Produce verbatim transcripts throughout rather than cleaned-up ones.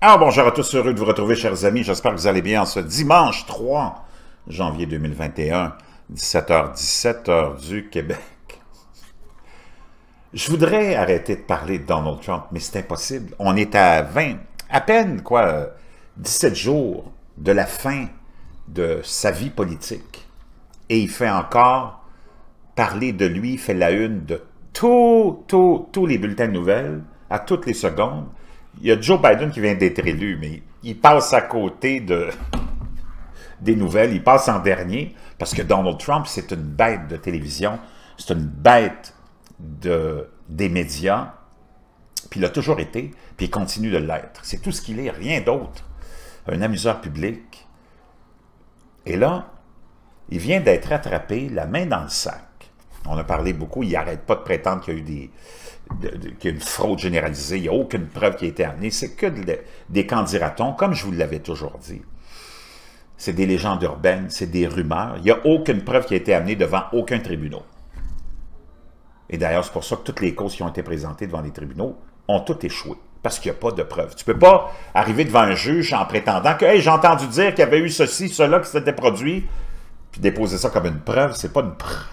Ah, bonjour à tous, heureux de vous retrouver, chers amis. J'espère que vous allez bien ce dimanche trois janvier deux mille vingt et un, dix-sept heures dix-sept, heure du Québec. Je voudrais arrêter de parler de Donald Trump, mais c'est impossible. On est à vingt, à peine, quoi, dix-sept jours de la fin de sa vie politique. Et il fait encore parler de lui, il fait la une de tous, tous, tous les bulletins de nouvelles, à toutes les secondes. Il y a Joe Biden qui vient d'être élu, mais il passe à côté de, des nouvelles, il passe en dernier, parce que Donald Trump, c'est une bête de télévision, c'est une bête de, des médias, puis il a toujours été, puis il continue de l'être. C'est tout ce qu'il est, rien d'autre. Un amuseur public. Et là, il vient d'être attrapé la main dans le sac. On a parlé beaucoup, il n'arrête pas de prétendre qu'il y a eu des... qu'il y a une fraude généralisée, il n'y a aucune preuve qui a été amenée, c'est que de, des candidatons, comme je vous l'avais toujours dit. C'est des légendes urbaines, c'est des rumeurs, il n'y a aucune preuve qui a été amenée devant aucun tribunal. Et d'ailleurs, c'est pour ça que toutes les causes qui ont été présentées devant les tribunaux ont toutes échoué, parce qu'il n'y a pas de preuve. Tu ne peux pas arriver devant un juge en prétendant que « Hey, j'ai entendu dire qu'il y avait eu ceci, cela qui s'était produit », puis déposer ça comme une preuve, c'est pas une preuve.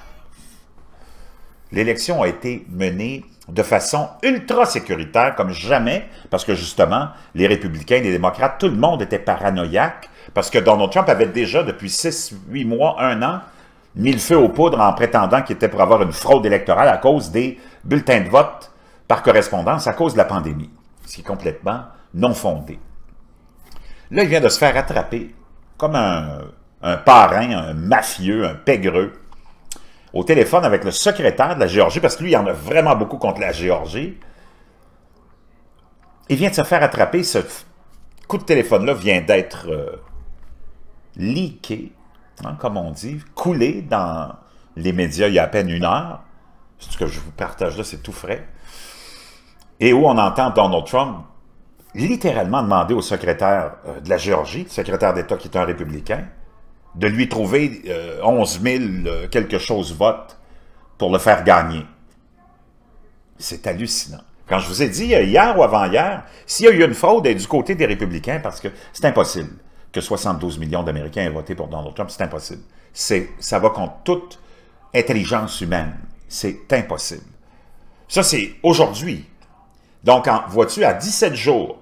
L'élection a été menée de façon ultra-sécuritaire, comme jamais, parce que justement, les républicains, les démocrates, tout le monde était paranoïaque, parce que Donald Trump avait déjà, depuis six, huit mois, un an, mis le feu aux poudres en prétendant qu'il était pour avoir une fraude électorale à cause des bulletins de vote par correspondance, à cause de la pandémie, ce qui est complètement non fondé. Là, il vient de se faire attraper, comme un, un parrain, un mafieux, un pégreux, au téléphone avec le secrétaire de la Géorgie, parce que lui, il en a vraiment beaucoup contre la Géorgie. Il vient de se faire attraper. Ce coup de téléphone-là vient d'être euh, leaké, hein, comme on dit, coulé dans les médias il y a à peine une heure. Ce que je vous partage là, c'est tout frais. Et où on entend Donald Trump littéralement demander au secrétaire euh, de la Géorgie, le secrétaire d'État qui est un républicain, de lui trouver euh, onze mille euh, quelque chose votes pour le faire gagner. C'est hallucinant. Quand je vous ai dit, euh, hier ou avant-hier, s'il y a eu une fraude, elle est du côté des républicains, parce que c'est impossible que soixante-douze millions d'Américains aient voté pour Donald Trump, c'est impossible. Ça va contre toute intelligence humaine. C'est impossible. Ça, c'est aujourd'hui. Donc, en, vois-tu, à dix-sept jours,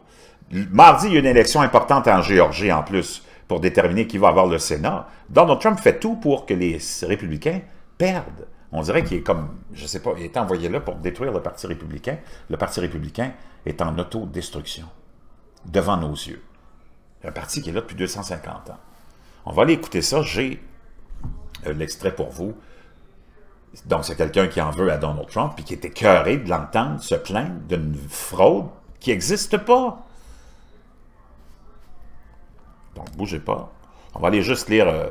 mardi, il y a une élection importante en Géorgie, en plus, pour déterminer qui va avoir le Sénat. Donald Trump fait tout pour que les républicains perdent. On dirait qu'il est comme, je ne sais pas, il est envoyé là pour détruire le Parti républicain. Le Parti républicain est en autodestruction, devant nos yeux. Un parti qui est là depuis deux cent cinquante ans. On va aller écouter ça, j'ai l'extrait pour vous. Donc c'est quelqu'un qui en veut à Donald Trump, puis qui est écœuré de l'entendre se plaindre d'une fraude qui n'existe pas. Donc, bougez pas. On va aller juste lire euh,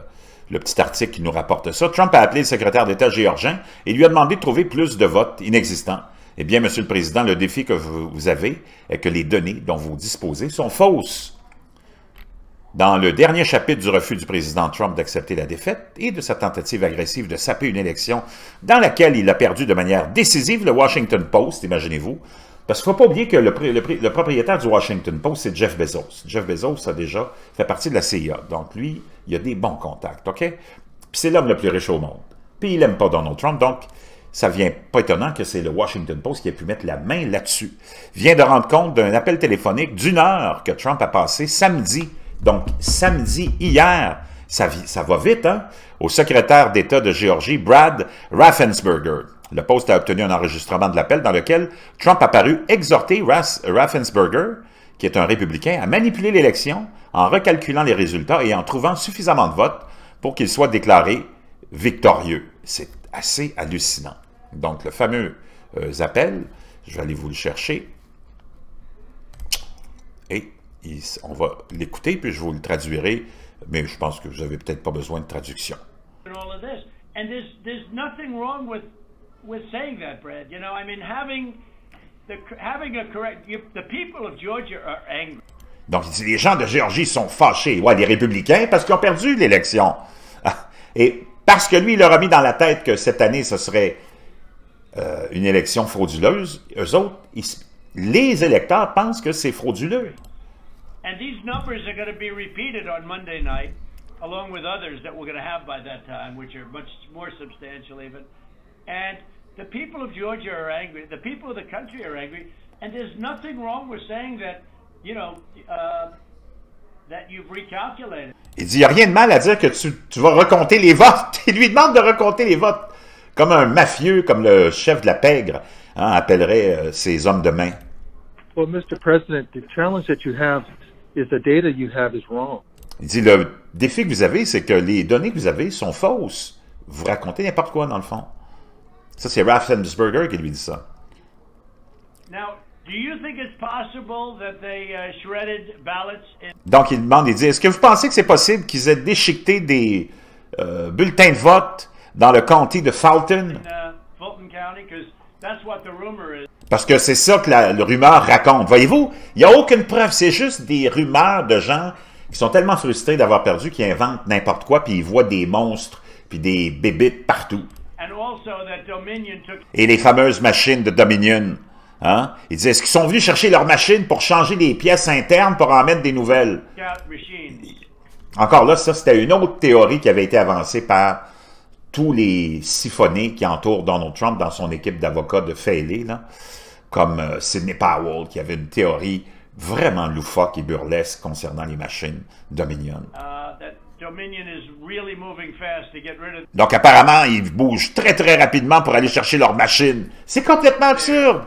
le petit article qui nous rapporte ça. Trump a appelé le secrétaire d'État géorgien et lui a demandé de trouver plus de votes inexistants. Eh bien, Monsieur le Président, le défi que vous avez est que les données dont vous disposez sont fausses. Dans le dernier chapitre du refus du président Trump d'accepter la défaite et de sa tentative agressive de saper une élection dans laquelle il a perdu de manière décisive le Washington Post, imaginez-vous, parce qu'il ne faut pas oublier que le, le, le propriétaire du Washington Post, c'est Jeff Bezos. Jeff Bezos a déjà fait partie de la C I A. Donc, lui, il a des bons contacts, OK? Puis c'est l'homme le plus riche au monde. Puis il n'aime pas Donald Trump, donc ça ne vient pas étonnant que c'est le Washington Post qui a pu mettre la main là-dessus. Vient de rendre compte d'un appel téléphonique d'une heure que Trump a passé samedi. Donc, samedi, hier, ça, ça va vite, hein? Au secrétaire d'État de Géorgie, Brad Raffensperger. Le Post a obtenu un enregistrement de l'appel dans lequel Trump a paru exhorter Raffensperger, qui est un républicain, à manipuler l'élection en recalculant les résultats et en trouvant suffisamment de votes pour qu'il soit déclaré victorieux. C'est assez hallucinant. Donc, le fameux euh, appel, je vais aller vous le chercher. Et il, on va l'écouter, puis je vous le traduirai, mais je pense que vous n'avez peut-être pas besoin de traduction. With saying that, Brad, you know, I mean, having the having a correct, you, the people of Georgia are angry. Donc, il dit, les gens de Géorgie sont fâchés, ouais, les républicains, parce qu'ils ont perdu l'élection. Et parce que lui, il leur a mis dans la tête que cette année, ce serait euh, une élection frauduleuse, eux autres, ils, les électeurs pensent que c'est frauduleux. And these numbers are going to be repeated on Monday night, along with others that we're going to have by that time, which are much more substantial even. And the people of Georgia are angry. The people of the country are angry. And there's nothing wrong with saying that, you know, uh, that you've recalculated. Il dit, il n'y a rien de mal à dire que tu, tu vas recompter les votes. Il lui demande de recompter les votes. Comme un mafieux, comme le chef de la pègre, hein, appellerait euh, ses hommes de main. Well, Mister President, the challenge that you have is the data you have is wrong. Il dit, le défi que vous avez, c'est que les données que vous avez sont fausses. Vous racontez n'importe quoi, dans le fond. Ça, c'est Raffensperger qui lui dit ça. Now, do you think it's possible that they uh, shredded ballots in... Donc, il demande, il dit, est-ce que vous pensez que c'est possible qu'ils aient déchiqueté des euh, bulletins de vote dans le comté de Fulton? In, uh, Fulton County, 'cause that's what the rumor is. Parce que c'est ça que la, la rumeur raconte. Voyez-vous, il n'y a aucune preuve, c'est juste des rumeurs de gens qui sont tellement frustrés d'avoir perdu qu'ils inventent n'importe quoi, puis ils voient des monstres, puis des bébites partout. Et les fameuses machines de Dominion. Hein? Ils disent, est-ce qu'ils sont venus chercher leurs machines pour changer les pièces internes pour en mettre des nouvelles? Encore là, ça, c'était une autre théorie qui avait été avancée par tous les siphonnés qui entourent Donald Trump dans son équipe d'avocats de fêlés, là, comme euh, Sidney Powell, qui avait une théorie vraiment loufoque et burlesque concernant les machines Dominion. Uh, that Dominion is really moving fast to get rid of... Donc apparemment, ils bougent très très rapidement pour aller chercher leurs machines. C'est complètement absurde!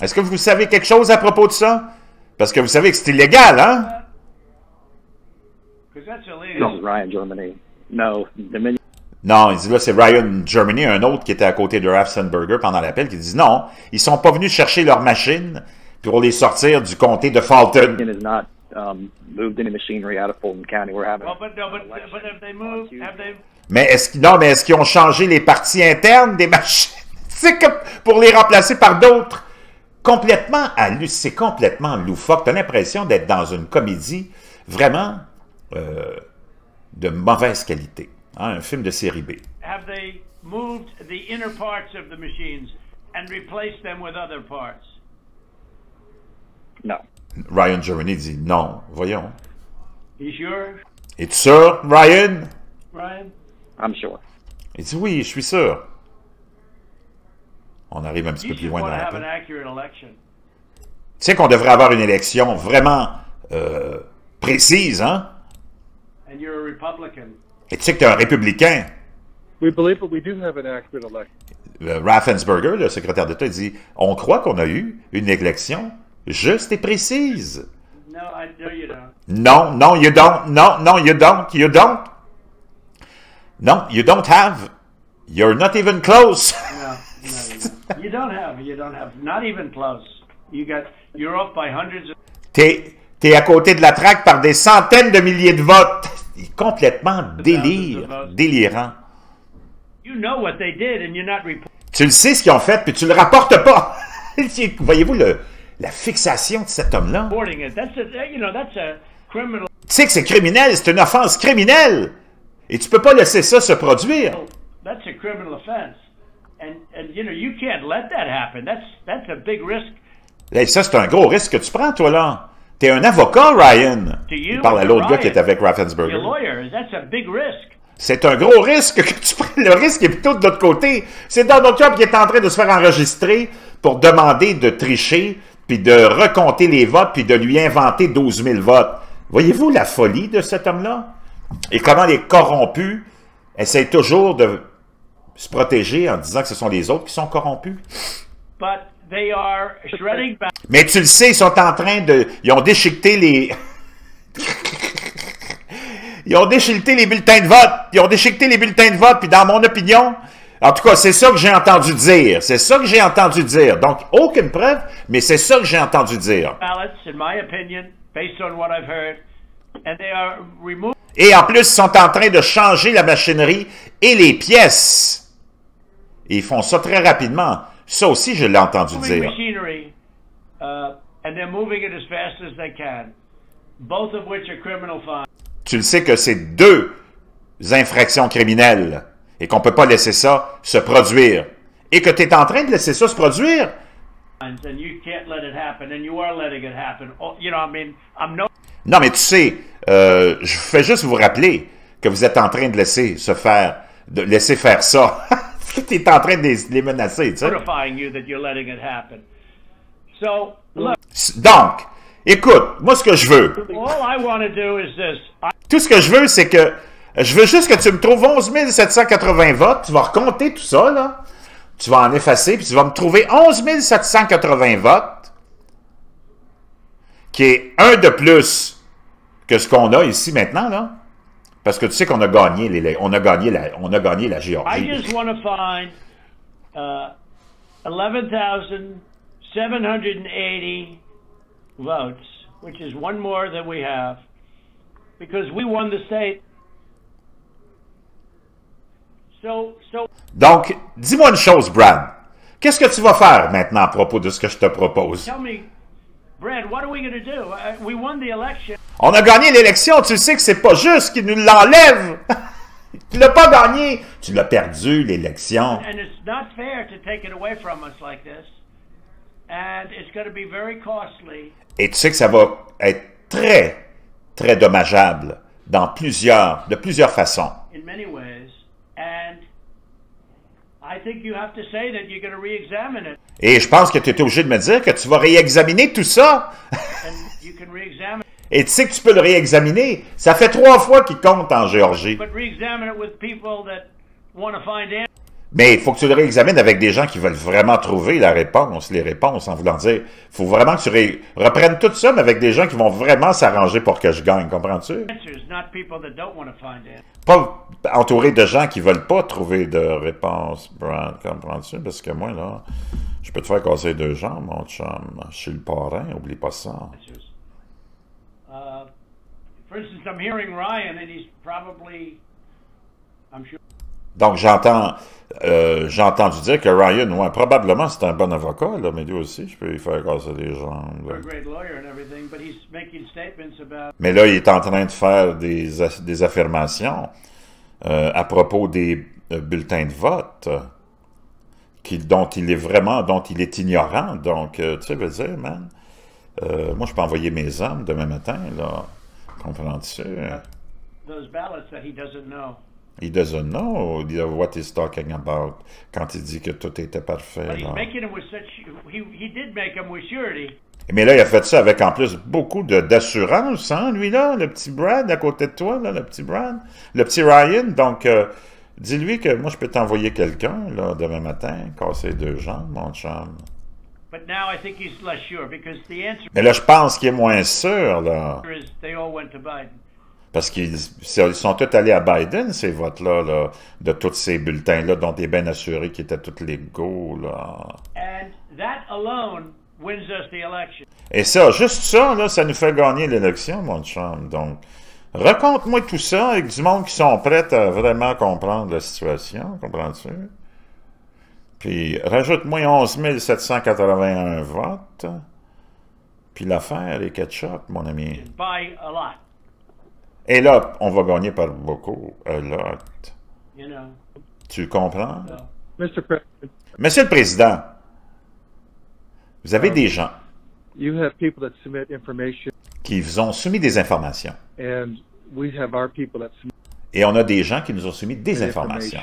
Est-ce que vous savez quelque chose à propos de ça? Parce que vous savez que c'est illégal, hein? Non, Ryan Germany. No, Dominion. Non, il dit là, c'est Ryan Germany, un autre qui était à côté de Raffensperger pendant l'appel, qui dit non, ils sont pas venus chercher leurs machines pour les sortir du comté de Fulton. Mais est-ce qu'ils non, mais est-ce qu'ils ont changé les parties internes des machines? C'est comme pour les remplacer par d'autres. Complètement hallucinant, c'est complètement loufoque. T'as l'impression d'être dans une comédie vraiment euh, de mauvaise qualité. Hein, un film de série B. Non. Ryan Germany dit non. Voyons. Es-tu sûr, Ryan? Ryan? I'm sure. Il dit oui, je suis sûr. On arrive un petit peu plus loin dans la Tu sais qu'on devrait avoir une élection vraiment euh, précise, hein? And you're a Republican. Et tu sais que tu es un républicain. We believe that we do have an accurate election. Le Raffensperger, le secrétaire d'État, dit « On croit qu'on a eu une élection juste et précise. » No, I, no, you don't. Non, non, you don't. Non, non, you don't. You don't. Non, you don't have. You're not even close. No, no, you don't have. You don't have. Not even close. You got, you're off by hundreds of... T'es, t'es à côté de la traque par des centaines de milliers de votes. Il est complètement délire, délirant. You know what they did and you're not reporting. Tu le sais ce qu'ils ont fait, puis tu le rapportes pas. Voyez-vous la fixation de cet homme-là? You know, criminal... Tu sais que c'est criminel, c'est une offense criminelle. Et tu peux pas laisser ça se produire. That's a criminal offense. And, and you know, you can't let that happen. That's, that's a big risk. Et ça, c'est un gros risque que tu prends, toi, là. T'es un avocat, Ryan. Il parle à l'autre gars qui est avec Raffensperger. C'est un gros risque que tu prends. Le risque est plutôt de l'autre côté. C'est Donald Trump qui est en train de se faire enregistrer pour demander de tricher, puis de recompter les votes, puis de lui inventer douze mille votes. Voyez-vous la folie de cet homme-là? Et comment les corrompus essayent toujours de se protéger en disant que ce sont les autres qui sont corrompus? But they are shredding... Mais tu le sais, ils sont en train de... Ils ont déchiqueté les... ils ont déchiqueté les bulletins de vote. Ils ont déchiqueté les bulletins de vote. Puis dans mon opinion, en tout cas, c'est ça que j'ai entendu dire. C'est ça que j'ai entendu dire. Donc, aucune preuve, mais c'est ça que j'ai entendu dire. Et en plus, ils sont en train de changer la machinerie et les pièces. Et ils font ça très rapidement. Ça aussi, je l'ai entendu dire. Tu le sais que c'est deux infractions criminelles et qu'on ne peut pas laisser ça se produire. Et que tu es en train de laisser ça se produire. and you can't let it happen and you are letting it happen. You know, I mean, I'm no... Non, mais tu sais, euh, je fais juste vous rappeler que vous êtes en train de laisser se faire, de laisser faire ça. Tu es en train de les, les menacer, tu sais. Donc, écoute, moi ce que je veux, tout ce que je veux, c'est que je veux juste que tu me trouves onze mille sept cent quatre-vingts votes, tu vas recompter tout ça, là. Tu vas en effacer, puis tu vas me trouver onze mille sept cent quatre-vingts votes, qui est un de plus que ce qu'on a ici maintenant, là. Parce que tu sais qu'on a gagné les, on a gagné la, on a gagné la Géorgie. I just want to find uh, eleven thousand seven hundred eighty votes, which is one more than we have, because we won the state. So, so... Donc, dis-moi une chose, Brad. Qu'est-ce que tu vas faire maintenant à propos de ce que je te propose? Tell me, Brad, what are we going to do? We won the election. On a gagné l'élection, tu sais que c'est pas juste qu'ils nous l'enlèvent. Tu l'as pas gagné, tu l'as perdu l'élection. And it's not fair to take it away from us like this. And it's going to be very costly. Et tu sais que ça va être très, très dommageable dans plusieurs, de plusieurs façons. In many ways. And I think you have to say that you're going to re-examine it. Et je pense que tu es obligé de me dire que tu vas réexaminer tout ça. And you can re-examine. Et tu sais que tu peux le réexaminer. Ça fait trois fois qu'il compte en Géorgie. Mais il faut que tu le réexamines avec des gens qui veulent vraiment trouver la réponse, les réponses, en voulant dire. Il faut vraiment que tu ré... reprennes tout ça, mais avec des gens qui vont vraiment s'arranger pour que je gagne, comprends-tu? Pas entouré de gens qui ne veulent pas trouver de réponse, Brad, comprends-tu? Parce que moi, là, je peux te faire casser deux jambes, mon chum. Je suis le parrain, oublie pas ça. Uh, for instance, I'm hearing Ryan, and he's probably, I'm sure. Donc j'entends, euh, j'ai entendu dire que Ryan, ouais, probablement c'est un bon avocat, là, mais lui aussi, je peux lui faire casser les jambes. Mais là, il est en train de faire des, des affirmations euh, à propos des euh, bulletins de vote, qui, dont il est vraiment, dont il est ignorant. Donc, euh, tu sais, veux dire, man. Euh, moi, je peux envoyer mes hommes demain matin, là. Comprends-tu? Il doesn't know what he's talking about quand il dit que tout était parfait. Là. Mais là, il a fait ça avec en plus beaucoup d'assurance, hein, lui, là, le petit Brad à côté de toi, là, le petit Brad, le petit Ryan. Donc, euh, dis-lui que moi, je peux t'envoyer quelqu'un, là, demain matin, casser deux jambes, mon chum. Mais là, je pense qu'il est moins sûr, là. Parce qu'ils sont tous allés à Biden, ces votes-là, là, de tous ces bulletins-là, dont t'es bien assuré qu'ils étaient tous légaux, là. Et ça, juste ça, là, ça nous fait gagner l'élection, mon chum. Donc, raconte-moi tout ça avec du monde qui sont prêts à vraiment comprendre la situation, comprends-tu? Puis, rajoute-moi onze mille sept cent quatre-vingt-un votes, puis l'affaire est ketchup, mon ami. Et là, on va gagner par beaucoup, a lot. You know. Tu comprends? No. Monsieur le Président, vous avez um, des gens you have people that submit information. Qui vous ont soumis des informations. And we have our people that submit. Et on a des gens qui nous ont soumis des informations.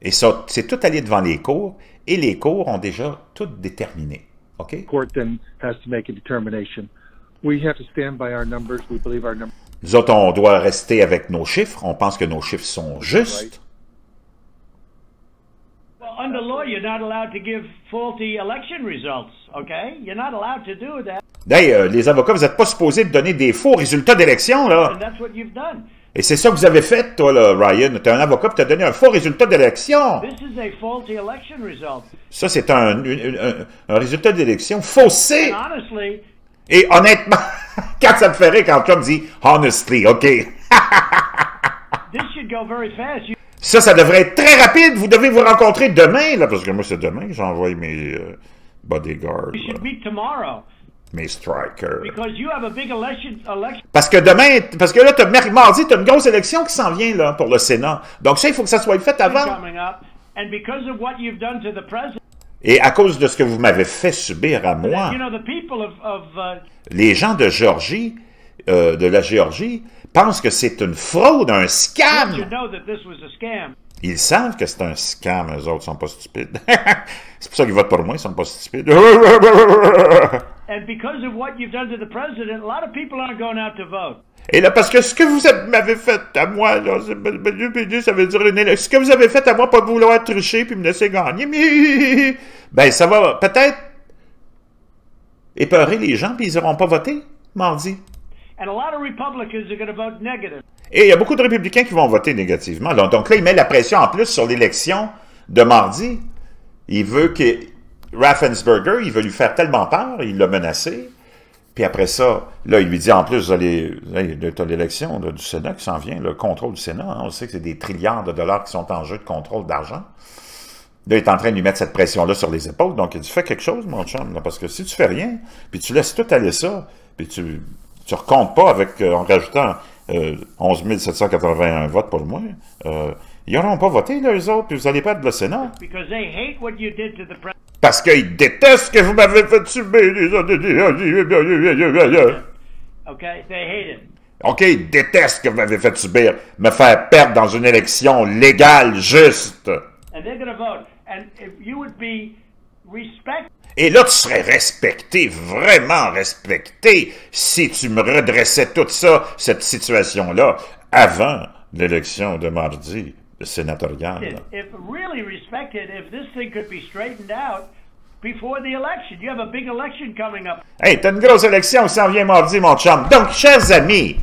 Et ça, c'est tout allé devant les cours, et les cours ont déjà tout déterminé. OK? Nous autres, on doit rester avec nos chiffres. On pense que nos chiffres sont justes. D'ailleurs, les avocats, vous n'êtes pas supposés donner des faux résultats d'élection, là. Et c'est ça que vous avez fait, toi, là, Ryan. Tu es un avocat et tu as donné un faux résultat d'élection. Ça, c'est un, un, un résultat d'élection faussé. Et honnêtement, quand ça me fait rire, quand Trump dit « honestly », OK. Ça, ça devrait être très rapide. Vous devez vous rencontrer demain, là, parce que moi, c'est demain que j'envoie mes euh, bodyguards. Mes strikers. Parce que demain, parce que là, t'as, mardi, tu as une grosse élection qui s'en vient là, pour le Sénat. Donc ça, il faut que ça soit fait avant. Et à cause de ce que vous m'avez fait subir à moi, les gens de Géorgie, euh, de la Géorgie, pensent que c'est une fraude, un scam. Ils savent que c'est un scam, eux autres, ils sont pas stupides. C'est pour ça qu'ils votent pour moi, ils sont pas stupides. Et là, parce que ce que vous m'avez fait à moi, là, ça veut dire une élection. Ce que vous avez fait à moi, pas vouloir tricher puis me laisser gagner, mais ben, ça va peut-être épeurer les gens, puis ils n'auront pas voté mardi. Et il y a beaucoup de républicains qui vont voter négativement. Donc, donc là, il met la pression en plus sur l'élection de mardi. Il veut que Raffensperger, il veut lui faire tellement peur, il l'a menacé. Puis après ça, là, il lui dit, en plus, vous allez, tu as l'élection du Sénat qui s'en vient, le contrôle du Sénat. Hein, on sait que c'est des trilliards de dollars qui sont en jeu de contrôle d'argent. Là, il est en train de lui mettre cette pression-là sur les épaules. Donc, il dit, fais quelque chose, mon chum, là, parce que si tu fais rien, puis tu laisses tout aller ça, puis tu ne recomptes pas avec, euh, en rajoutant euh, onze mille sept cent quatre-vingt-un votes pour moi, euh, ils n'auront pas voté, là, eux autres, puis vous allez perdre le Sénat. Parce qu'ils détestent que vous m'avez fait subir. OK, ils détestent que vous m'avez fait subir, me faire perdre dans une élection légale, juste. Et là, tu serais respecté, vraiment respecté, si tu me redressais tout ça, cette situation-là, avant l'élection de mardi. Sénatorial. Hey, t'as une grosse élection qui s'en vient mardi, mon chum. Donc, chers amis,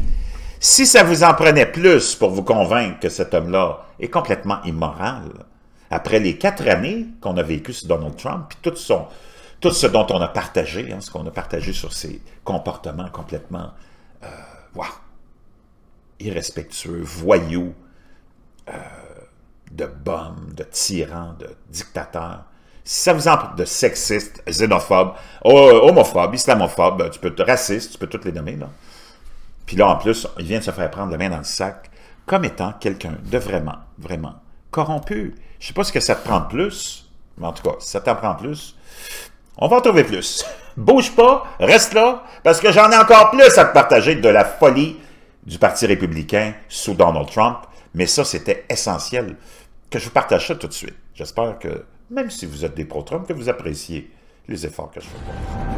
si ça vous en prenait plus pour vous convaincre que cet homme-là est complètement immoral, après les quatre années qu'on a vécues sur Donald Trump, puis tout, son, tout ce dont on a partagé, hein, ce qu'on a partagé sur ses comportements complètement euh, wow, irrespectueux, voyous, Euh, de bombes, de tyrans, de dictateurs, si ça vous en de sexistes, xénophobes, homophobes, islamophobes, tu peux te racistes, tu peux toutes les nommer, là. Puis là, en plus, il vient de se faire prendre la main dans le sac comme étant quelqu'un de vraiment, vraiment corrompu. Je sais pas ce que ça te prend de plus, mais en tout cas, si ça t'en prend plus, on va en trouver plus. Bouge pas, reste là, parce que j'en ai encore plus à te partager de la folie du Parti républicain sous Donald Trump. Mais ça, c'était essentiel que je vous partage ça tout de suite. J'espère que, même si vous êtes des pro-Trump, que vous appréciez les efforts que je fais.